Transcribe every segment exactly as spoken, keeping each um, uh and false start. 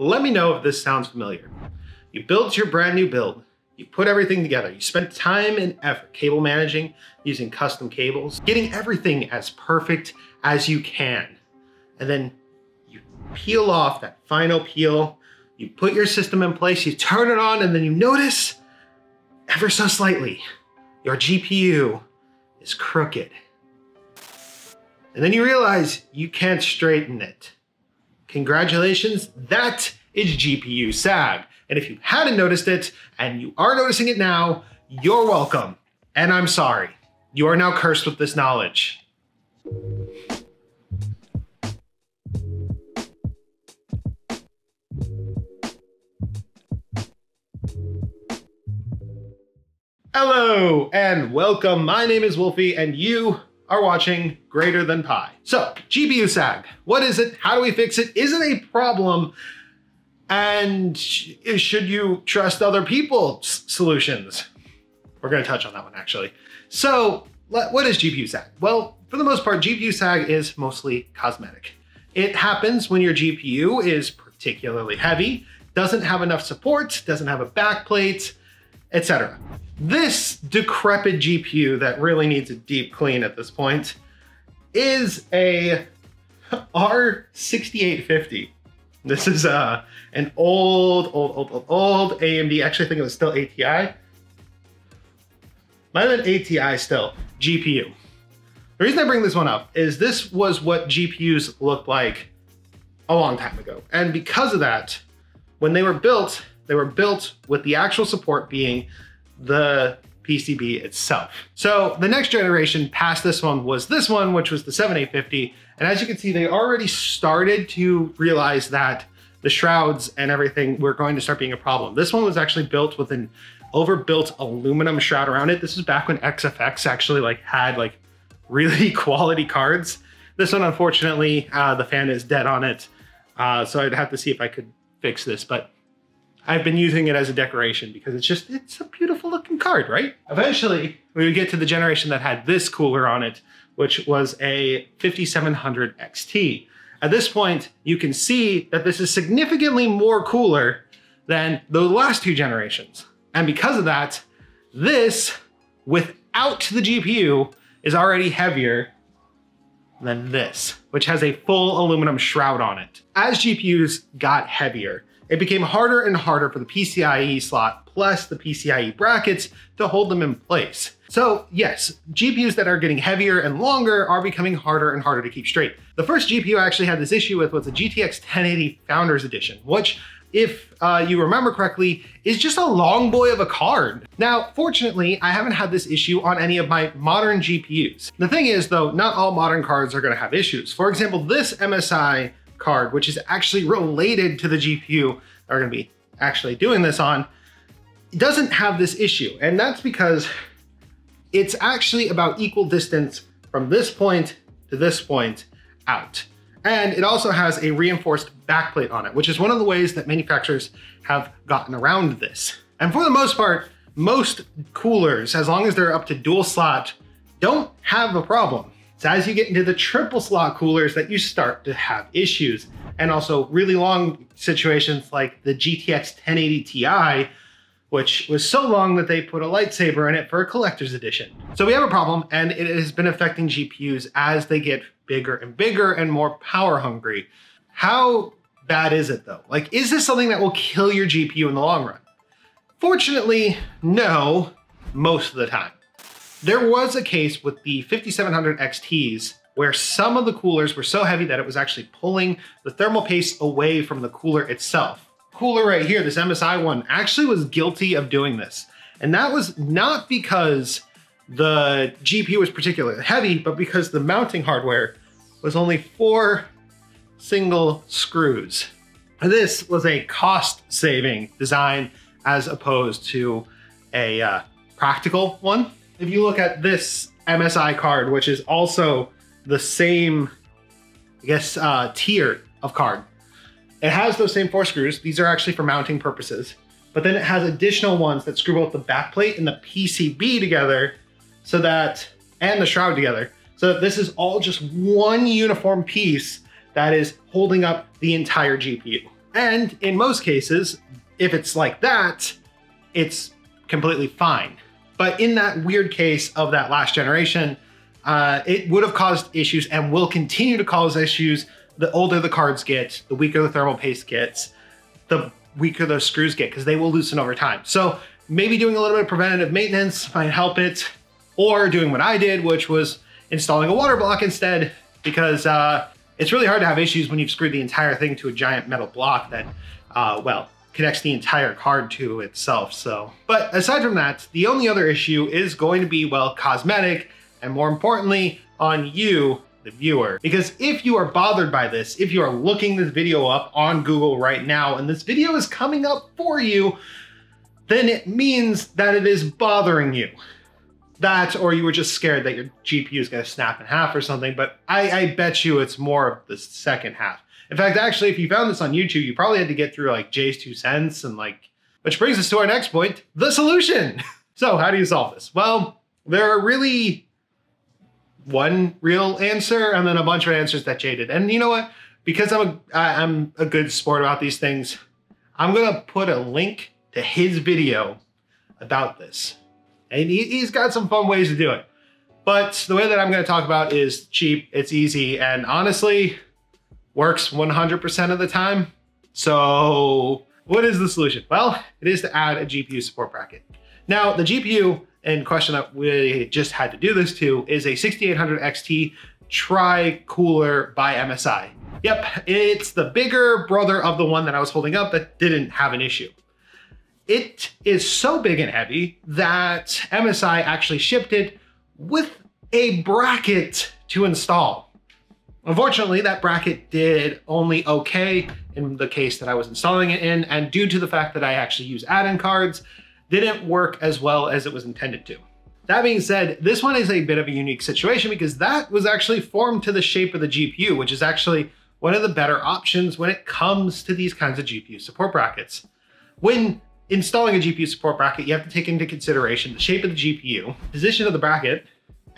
Let me know if this sounds familiar. You built your brand new build. You put everything together. You spent time and effort cable managing, using custom cables, getting everything as perfect as you can. And then you peel off that final peel. You put your system in place, you turn it on, and then you notice ever so slightly, your G P U is crooked. And then you realize you can't straighten it. Congratulations, that is G P U sag. And if you hadn't noticed it, and you are noticing it now, you're welcome. And I'm sorry. You are now cursed with this knowledge. Hello and welcome. My name is Wolfie and you are watching Greater Than Pi. So, G P U sag. What is it? How do we fix it? Is it a problem? And should you trust other people's solutions? We're going to touch on that one, actually. So what is G P U sag? Well, for the most part, G P U sag is mostly cosmetic. It happens when your G P U is particularly heavy, doesn't have enough support, doesn't have a backplate, et cetera. This decrepit G P U that really needs a deep clean at this point is a R sixty-eight fifty. This is uh, an old, old, old, old, old A M D. Actually, I think it was still A T I. Might have been A T I still, G P U. The reason I bring this one up is this was what G P Us looked like a long time ago. And because of that, when they were built, they were built with the actual support being the P C B itself. So the next generation past this one was this one, which was the seventy-eight fifty. And as you can see, they already started to realize that the shrouds and everything were going to start being a problem. This one was actually built with an overbuilt aluminum shroud around it. This was back when X F X actually like had like really quality cards. This one, unfortunately, uh, the fan is dead on it. Uh, so I'd have to see if I could fix this, but I've been using it as a decoration because it's just, it's a beautiful looking card, right? Eventually, we would get to the generation that had this cooler on it, which was a fifty-seven hundred X T. At this point, you can see that this is significantly more cooler than the last two generations. And because of that, this, without the G P U, is already heavier than this, which has a full aluminum shroud on it. As G P Us got heavier, it became harder and harder for the P C I E slot plus the P C I E brackets to hold them in place. So yes, G P Us that are getting heavier and longer are becoming harder and harder to keep straight. The first G P U I actually had this issue with was the G T X ten eighty Founders Edition, which if uh, you remember correctly, is just a long boy of a card. Now, fortunately, I haven't had this issue on any of my modern G P Us. The thing is though, not all modern cards are gonna have issues. For example, this M S I card, which is actually related to the G P U that we're going to be actually doing this on, doesn't have this issue. And that's because it's actually about equal distance from this point to this point out. And it also has a reinforced backplate on it, which is one of the ways that manufacturers have gotten around this. And for the most part, most coolers, as long as they're up to dual slot, don't have a problem. It's as you get into the triple slot coolers that you start to have issues. And also really long situations like the G T X ten eighty T I, which was so long that they put a lightsaber in it for a collector's edition. So we have a problem and it has been affecting G P Us as they get bigger and bigger and more power hungry. How bad is it though? Like, is this something that will kill your G P U in the long run? Fortunately, no, most of the time. There was a case with the fifty-seven hundred X Ts where some of the coolers were so heavy that it was actually pulling the thermal paste away from the cooler itself. Cooler right here, this M S I one, actually was guilty of doing this. And that was not because the G P U was particularly heavy, but because the mounting hardware was only four single screws. And this was a cost-saving design as opposed to a uh, practical one. If you look at this M S I card, which is also the same, I guess, uh, tier of card, it has those same four screws. These are actually for mounting purposes, but then it has additional ones that screw both the backplate and the P C B together so that, and the shroud together. So that this is all just one uniform piece that is holding up the entire G P U. And in most cases, if it's like that, it's completely fine. But in that weird case of that last generation, uh, it would have caused issues and will continue to cause issues. The older the cards get, the weaker the thermal paste gets, the weaker those screws get, because they will loosen over time. So maybe doing a little bit of preventative maintenance might help it, or doing what I did, which was installing a water block instead, because uh, it's really hard to have issues when you've screwed the entire thing to a giant metal block that, uh, well, connects the entire card to itself. So, but aside from that, the only other issue is going to be, well, cosmetic, and more importantly, on you, the viewer. Because if you are bothered by this, if you are looking this video up on Google right now, and this video is coming up for you, then it means that it is bothering you. That, or you were just scared that your G P U is gonna snap in half or something, but I, I bet you it's more of the second half. In fact, actually, if you found this on YouTube, you probably had to get through like Jay's Two Cents and like, which brings us to our next point, the solution. So how do you solve this? Well, there are really one real answer and then a bunch of answers that Jay did. And you know what? Because I'm a, I'm a good sport about these things, I'm gonna put a link to his video about this. And he, he's got some fun ways to do it. But the way that I'm gonna talk about is cheap, it's easy, and honestly, works one hundred percent of the time. So what is the solution? Well, it is to add a G P U support bracket. Now, the G P U in question that we just had to do this to is a sixty-eight hundred X T tri-cooler by M S I. Yep, it's the bigger brother of the one that I was holding up that didn't have an issue. It is so big and heavy that M S I actually shipped it with a bracket to install. Unfortunately, that bracket did only okay in the case that I was installing it in, and due to the fact that I actually use add-in cards, didn't work as well as it was intended to. That being said, this one is a bit of a unique situation because that was actually formed to the shape of the G P U, which is actually one of the better options when it comes to these kinds of G P U support brackets. When installing a G P U support bracket, you have to take into consideration the shape of the G P U, position of the bracket,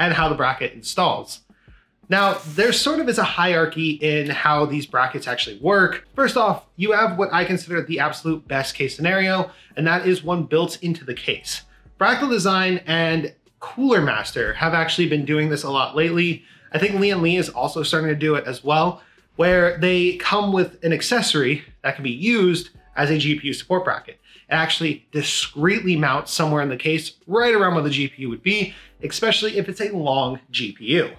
and how the bracket installs. Now, there sort of is a hierarchy in how these brackets actually work. First off, you have what I consider the absolute best case scenario, and that is one built into the case. Fractal Design and Cooler Master have actually been doing this a lot lately. I think Lian Li is also starting to do it as well, where they come with an accessory that can be used as a G P U support bracket. It actually discreetly mounts somewhere in the case, right around where the G P U would be, especially if it's a long G P U.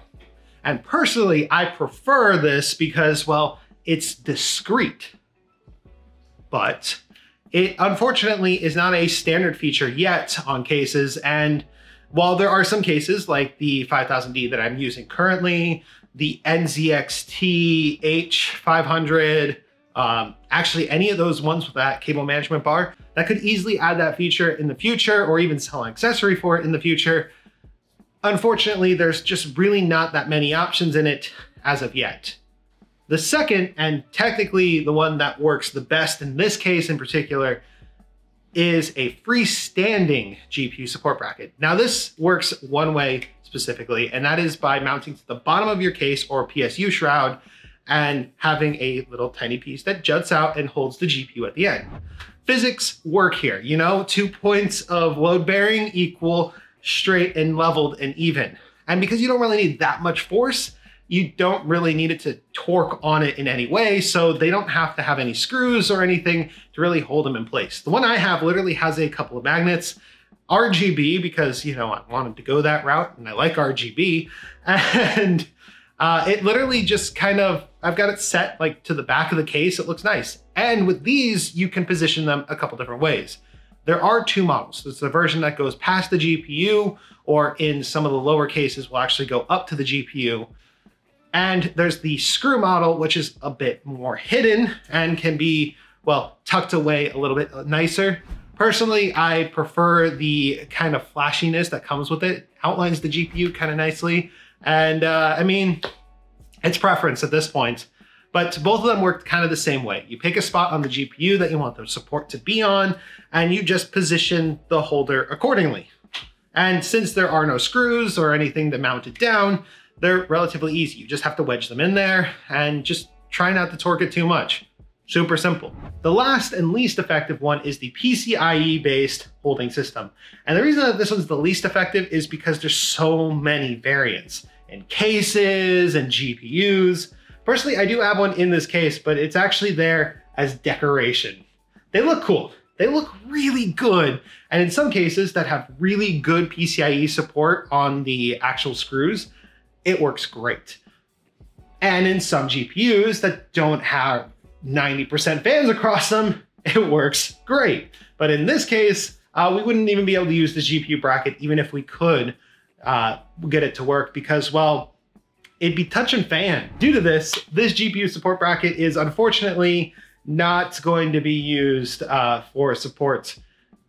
And personally, I prefer this because, well, it's discreet, but it unfortunately is not a standard feature yet on cases. And while there are some cases like the five thousand D that I'm using currently, the N Z X T H five hundred, um, actually any of those ones with that cable management bar, that could easily add that feature in the future or even sell an accessory for it in the future. Unfortunately, there's just really not that many options in it as of yet. The second, and technically the one that works the best in this case in particular, is a freestanding G P U support bracket. Now this works one way specifically, and that is by mounting to the bottom of your case or P S U shroud and having a little tiny piece that juts out and holds the G P U at the end. Physics work here, you know, two points of load bearing equal straight and leveled and even. And because you don't really need that much force, you don't really need it to torque on it in any way. So they don't have to have any screws or anything to really hold them in place. The one I have literally has a couple of magnets, R G B, because, you know, I wanted to go that route and I like R G B. And uh, it literally just kind of, I've got it set like to the back of the case. It looks nice. And with these, you can position them a couple different ways. There are two models. There's the version that goes past the G P U, or in some of the lower cases will actually go up to the G P U. And there's the screw model, which is a bit more hidden and can be, well, tucked away a little bit nicer. Personally, I prefer the kind of flashiness that comes with it. Outlines the G P U kind of nicely. And uh, I mean, it's preference at this point, but both of them work kind of the same way. You pick a spot on the G P U that you want the support to be on, and you just position the holder accordingly. And since there are no screws or anything to mount it down, they're relatively easy. You just have to wedge them in there and just try not to torque it too much. Super simple. The last and least effective one is the P C I E based holding system. And the reason that this one's the least effective is because there's so many variants in cases and G P Us. Personally, I do have one in this case, but it's actually there as decoration. They look cool. They look really good. And in some cases that have really good P C I E support on the actual screws, it works great. And in some G P Us that don't have ninety percent fans across them, it works great. But in this case, uh, we wouldn't even be able to use the G P U bracket, even if we could uh, get it to work because, well, it'd be touch and fan. Due to this, this G P U support bracket is unfortunately not going to be used uh, for support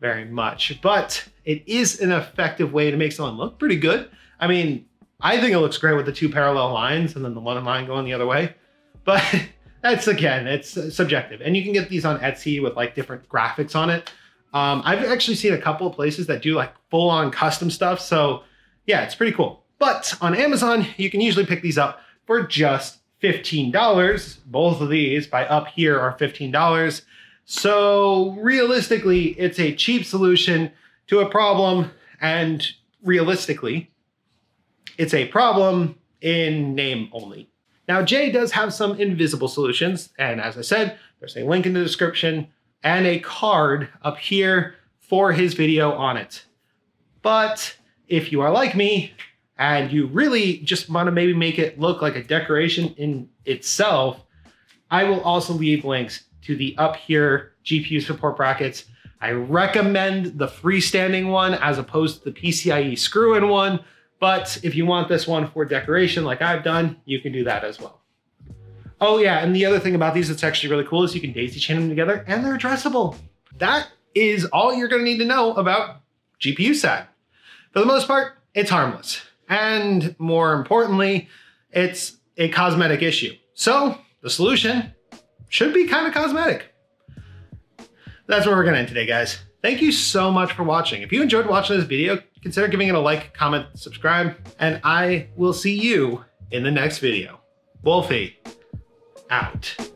very much, but it is an effective way to make someone look pretty good. I mean, I think it looks great with the two parallel lines and then the one of mine going the other way, but that's, again, it's subjective. And you can get these on Etsy with like different graphics on it. Um, I've actually seen a couple of places that do like full on custom stuff. So yeah, it's pretty cool. But on Amazon, you can usually pick these up for just fifteen dollars. Both of these by up here are fifteen dollars. So realistically, it's a cheap solution to a problem. And realistically, it's a problem in name only. Now, Jay does have some invisible solutions. And as I said, there's a link in the description and a card up here for his video on it. But if you are like me and you really just want to maybe make it look like a decoration in itself, I will also leave links to the up here G P U support brackets. I recommend the freestanding one as opposed to the P C I E screw-in one. But if you want this one for decoration, like I've done, you can do that as well. Oh yeah, and the other thing about these that's actually really cool is you can daisy chain them together and they're addressable. That is all you're gonna need to know about G P U S A D. For the most part, it's harmless. And more importantly, it's a cosmetic issue. So the solution should be kind of cosmetic. That's where we're gonna end today, guys. Thank you so much for watching. If you enjoyed watching this video, consider giving it a like, comment, subscribe, and I will see you in the next video. Wolfie, out.